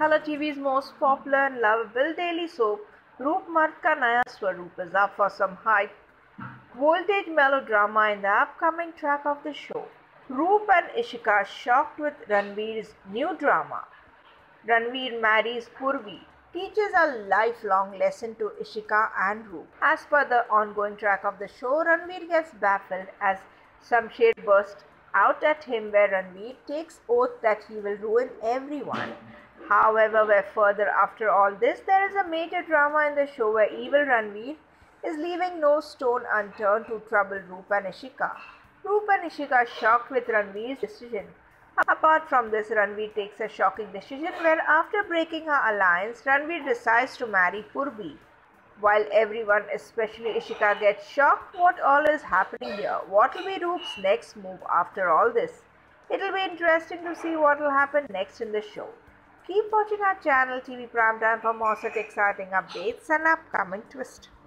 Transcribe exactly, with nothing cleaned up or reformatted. Color T V's most popular and lovable daily soap, Roop Mard Ka Naya Swaroop, is up for some high voltage melodrama in the upcoming track of the show. Roop and Ishika shocked with Ranveer's new drama. Ranveer marries Purvi, teaches a lifelong lesson to Ishika and Roop. As per the ongoing track of the show, Ranveer gets baffled as Shamsher bursts out at him, where Ranveer takes oath that he will ruin everyone. However, where further after all this, there is a major drama in the show where evil Ranveer is leaving no stone unturned to trouble Roop and Ishika. Roop and Ishika are shocked with Ranveer's decision. Apart from this, Ranveer takes a shocking decision where, after breaking her alliance, Ranveer decides to marry Purvi. While everyone, especially Ishika, gets shocked what all is happening here. What will be Roop's next move after all this? It'll be interesting to see what will happen next in the show. Keep watching our channel T V Prime Time for more such exciting updates and upcoming twists.